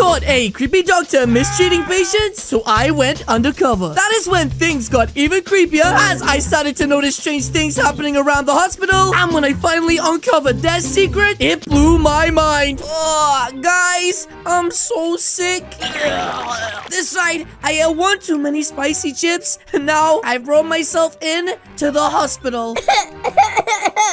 caught a creepy doctor mistreating patients, so I went undercover. That is when things got even creepier, as I started to notice strange things happening around the hospital. And when I finally uncovered their secret, it blew my mind. Oh, guys, I'm so sick. This night, I ate one too many spicy chips, and now I've rolled myself in to the hospital.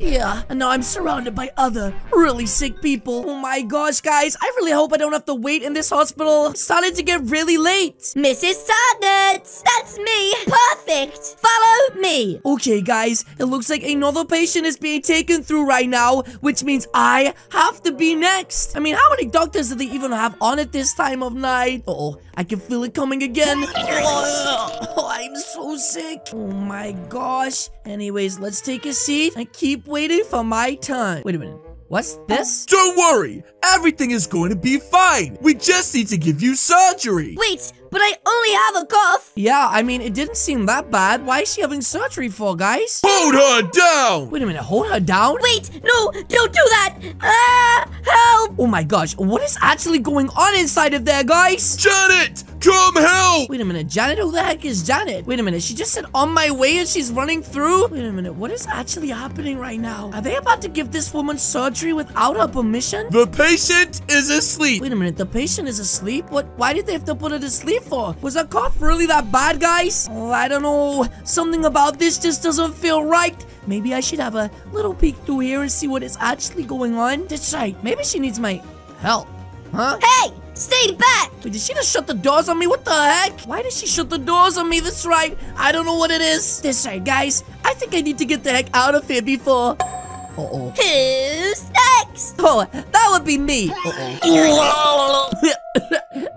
Yeah, and now I'm surrounded by other really sick people. Oh my gosh, guys, I really hope I don't have to wait in this hospital. It's starting to get really late. Mrs. Target, that's me. Perfect. Follow me. Okay, guys, it looks like another patient is being taken through right now, which means I have to be next. I mean, how many doctors do they even have on at this time of night? Uh-oh, I can feel it coming again. Oh, I'm so sick. Oh my gosh. Anyways, let's take a seat and keep waiting for my turn. Wait a minute. What's this? Don't worry. Everything is going to be fine. We just need to give you surgery. Wait, but I only have a cough. Yeah, I mean, it didn't seem that bad. Why is she having surgery for, guys? Hold her down. Wait a minute, hold her down? Wait, no, don't do that. Help. Oh my gosh, what is actually going on inside of there, guys? Janet, come help. Wait a minute, Janet? Who the heck is Janet? Wait a minute, she just said on my way and she's running through? Wait a minute, what is actually happening right now? Are they about to give this woman surgery without her permission? The patient is asleep. Wait a minute, the patient is asleep? What? Why did they have to put her to sleep for? Was her cough really that bad, guys? Oh, I don't know. Something about this just doesn't feel right. Maybe I should have a little peek through here and see what is actually going on. That's right. Maybe she needs my help. Huh? Hey! Stay back! Wait, did she just shut the doors on me? What the heck? Why did she shut the doors on me? That's right. I don't know what it is. That's right, guys. I think I need to get the heck out of here before... Uh-oh. Who's next? Oh, that would be me. Uh-oh.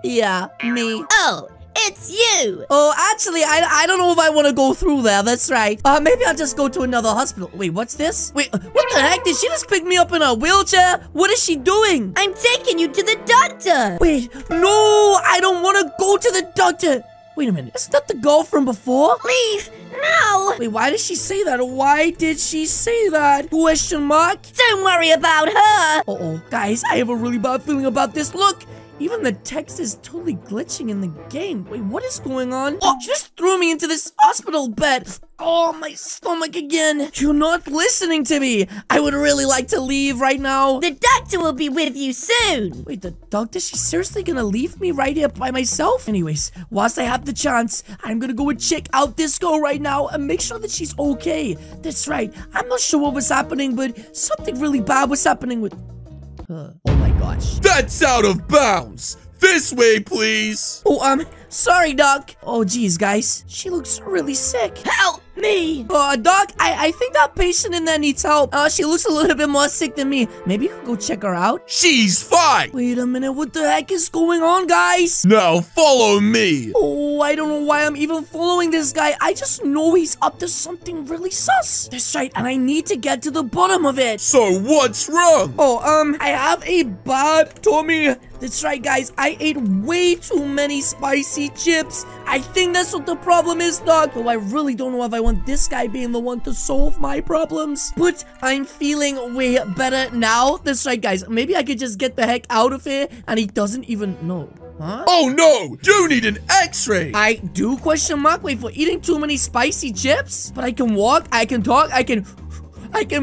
Yeah, me. Oh, it's you. Oh, actually, I don't know if I want to go through there. That's right. Maybe I'll just go to another hospital. Wait, what's this? Wait, what the heck? Did she just pick me up in a wheelchair? What is she doing? I'm taking you to the doctor. Wait, no, I don't want to go to the doctor. Wait a minute. Isn't that the girl from before? Leave. No. Wait, why did she say that? Why did she say that? Question mark? Don't worry about her. Uh-oh. Guys, I have a really bad feeling about this. Look. Even the text is totally glitching in the game. Wait, what is going on? Oh, she just threw me into this hospital bed. Oh, my stomach again. You're not listening to me. I would really like to leave right now. The doctor will be with you soon. Wait, the doctor? She's seriously gonna leave me right here by myself? Anyways, whilst I have the chance, I'm gonna go and check out this girl right now and make sure that she's okay. That's right. I'm not sure what was happening, but something really bad was happening with... Oh my gosh. That's out of bounds. This way, please. Oh, sorry, Doc. Oh, geez, guys. She looks really sick. Help me. Doc, I think that patient in there needs help. She looks a little bit more sick than me. Maybe you can go check her out. She's fine. Wait a minute. What the heck is going on, guys? Now follow me. Oh, I don't know why I'm even following this guy. I just know he's up to something really sus. That's right, and I need to get to the bottom of it. So what's wrong? Oh, I have a bad tummy. That's right, guys. I ate way too many spicy chips. I think that's what the problem is, Doc. Though I really don't know if I want this guy being the one to solve my problems. But I'm feeling way better now. That's right, guys. Maybe I could just get the heck out of here and he doesn't even know. Huh? Oh, no! You need an x-ray! I do? Question mark? Wait, for eating too many spicy chips? But I can walk, I can talk, I can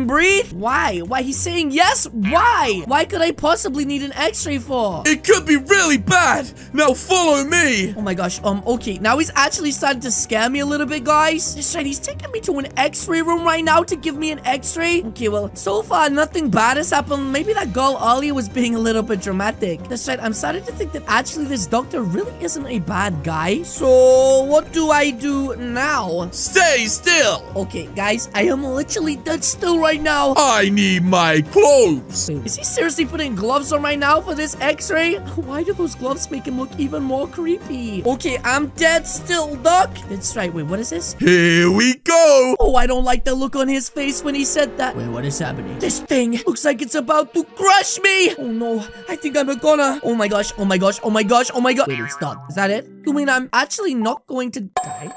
breathe? Why? Why? He's saying yes? Why? Why could I possibly need an x-ray for? It could be really bad. Now follow me. Oh my gosh. Okay. Now he's actually starting to scare me a little bit, guys. That's right. He's taking me to an x-ray room right now to give me an x-ray. Okay, well, so far nothing bad has happened. Maybe that girl Ollie was being a little bit dramatic. That's right. I'm starting to think that actually this doctor really isn't a bad guy. So what do I do now? Stay still. Okay, guys. I am literally touched still right now. I need my clothes. Wait, is he seriously putting gloves on right now for this x-ray? Why do those gloves make him look even more creepy? Okay, I'm dead still, Doc. That's right. Wait, what is this? Here we go. Oh, I don't like the look on his face when he said that. Wait, what is happening? This thing looks like it's about to crush me. Oh no, I think I'm gonna... Oh my gosh, oh my gosh, oh my gosh, oh my gosh. Wait, stop. Is that it? You mean I'm actually not going to die?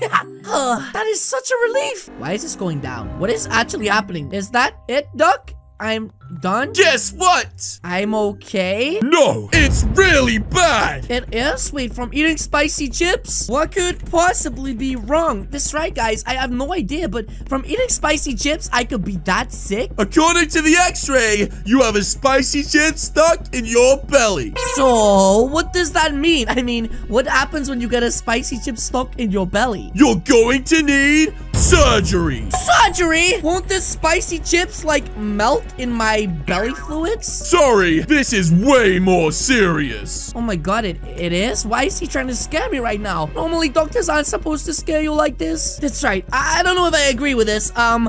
That is such a relief. Why is this going down? What is actually happening? Is that it, Doc? I'm done? Guess what? I'm okay? No, it's really bad. It is? Wait, from eating spicy chips? What could possibly be wrong? That's right, guys. I have no idea, but from eating spicy chips, I could be that sick? According to the x-ray, you have a spicy chip stuck in your belly. So, what does that mean? I mean, what happens when you get a spicy chip stuck in your belly? You're going to need surgery. Surgery? Won't the spicy chips, like, melt in my belly fluids? Sorry, this is way more serious. Oh my god, it is? Why is he trying to scare me right now? Normally, doctors aren't supposed to scare you like this. That's right. I don't know if I agree with this. I'm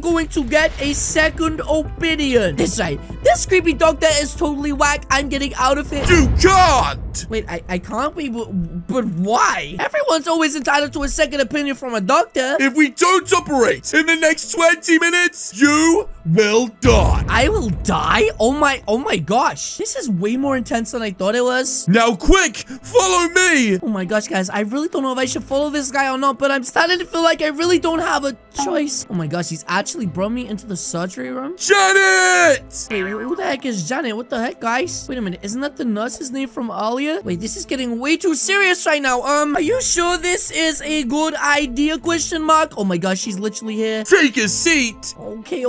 going to get a second opinion. That's right. This creepy doctor is totally whack. I'm getting out of here. You can't! Wait, I can't? Wait, but why? Everyone's always entitled to a second opinion from a doctor. If we don't operate in the next 20 minutes, you will die. I will die? Oh my gosh. This is way more intense than I thought it was. Now quick, follow me. Oh my gosh, guys. I really don't know if I should follow this guy or not, but I'm starting to feel like I really don't have a choice. Oh my gosh, he's actually brought me into the surgery room. Janet! Wait, who the heck is Janet? What the heck, guys? Wait a minute, isn't that the nurse's name from earlier? Wait, this is getting way too serious right now. Are you sure this is a good idea, question mark? Oh my gosh, she's literally here. Take a seat. Okay.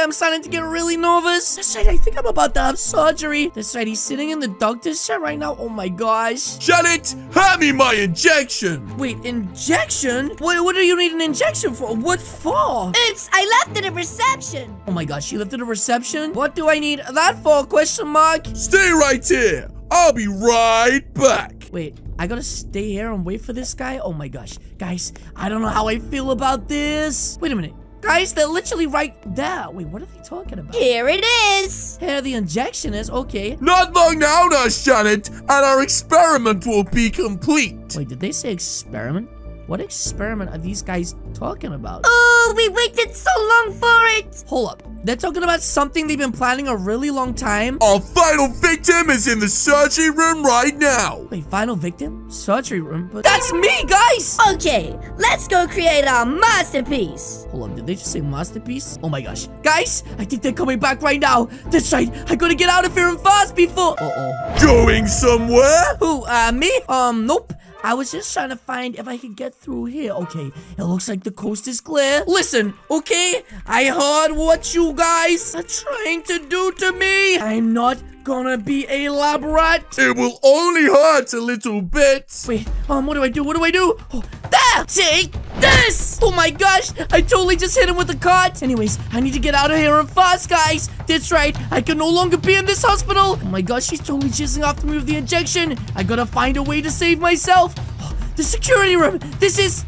I'm starting to get really nervous. That's right, I think I'm about to have surgery. That's right, he's sitting in the doctor's chair right now. Oh my gosh. Janet, hand me my injection. Wait, injection? What do you need an injection for? What for? Oops, I left it at reception. Oh my gosh, she left it at reception? What do I need that for, question mark? Stay right here. I'll be right back. Wait, I gotta stay here and wait for this guy? Oh my gosh. Guys, I don't know how I feel about this. Wait a minute. Guys, they're literally right there. Wait, what are they talking about? Here it is. Here the injection is. Okay. Not long now, Nurse Janet, and our experiment will be complete. Wait, did they say experiment? What experiment are these guys talking about? Oh, we waited so long for it. Hold up. They're talking about something they've been planning a really long time. Our final victim is in the surgery room right now. Wait, final victim? Surgery room? But that's me, guys! Okay, let's go create our masterpiece. Hold on, did they just say masterpiece? Oh my gosh. Guys, I think they're coming back right now. That's right, I gotta get out of here and fast before... Uh-oh. Going somewhere? Who, me? Nope. I was just trying to find if I could get through here. Okay, it looks like the coast is clear. Listen, okay? I heard what you guys are trying to do to me. I'm not gonna be a lab rat. It will only hurt a little bit. Wait, what do I do? What do I do? Oh, there! Take this! Oh my gosh, I totally just hit him with a cart. Anyways, I need to get out of here and fast, guys. That's right, I can no longer be in this hospital. Oh my gosh, she's totally chasing after me with the injection. I gotta find a way to save myself. Oh, the security room, this is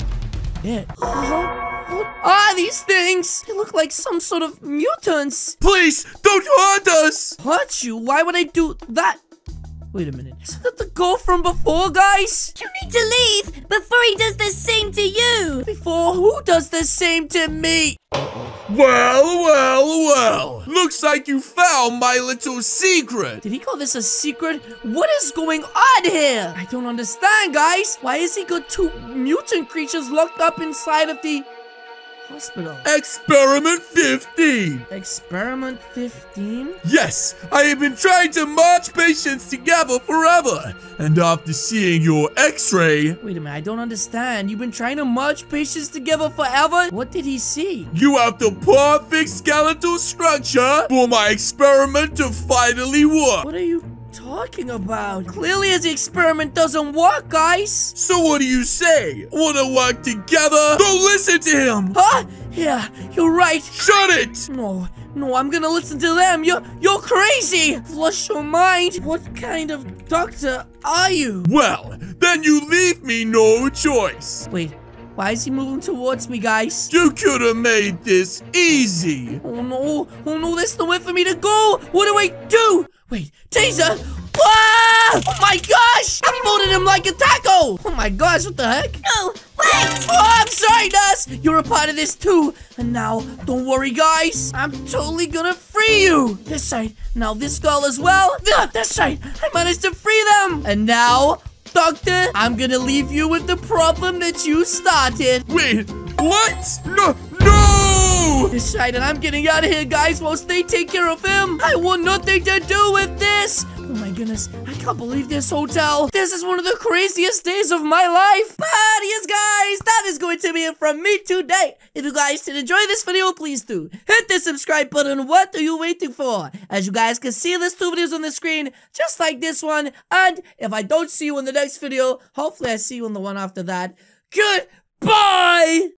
it. What are these things? They look like some sort of mutants. Please, don't hurt us! Hurt you? Why would I do that? Wait a minute. Isn't that the girl from before, guys? You need to leave before he does the same to you. Before who does the same to me? Well. Looks like you found my little secret. Did he call this a secret? What is going on here? I don't understand, guys. Why has he got two mutant creatures locked up inside of the... hospital. Experiment 15. Experiment 15? Yes, I have been trying to merge patients together forever. And after seeing your x-ray... Wait a minute, I don't understand. You've been trying to merge patients together forever? What did he see? You have the perfect skeletal structure for my experiment to finally work. What are you talking about? Clearly his experiment doesn't work, guys. So what do you say? Wanna work together? Don't listen to him. Huh? Yeah, you're right. Shut it! No, I'm gonna listen to them. You're crazy. Flush your mind. What kind of doctor are you? Well, then you leave me no choice. Wait. Why is he moving towards me, guys? You could have made this easy. Oh no, there's nowhere for me to go. What do I do? Wait, taser! Whoa! Oh my gosh! I folded him like a taco! Oh my gosh, what the heck? No, wait! Oh, I'm sorry, Nurse! You're a part of this too! And now, don't worry, guys! I'm totally gonna free you! This side, now this girl as well! This side, I managed to free them! And now... Doctor, I'm gonna leave you with the problem that you started. Wait, what? No! is shite, and I'm getting out of here, guys, whilst they take care of him. I want nothing to do with this. Oh my goodness, I can't believe this hotel. This is one of the craziest days of my life. But yes, guys, that is going to be it from me today. If you guys did enjoy this video, please do hit the subscribe button. What are you waiting for? As you guys can see, there's two videos on the screen, just like this one. And if I don't see you in the next video, hopefully I see you in the one after that. Goodbye!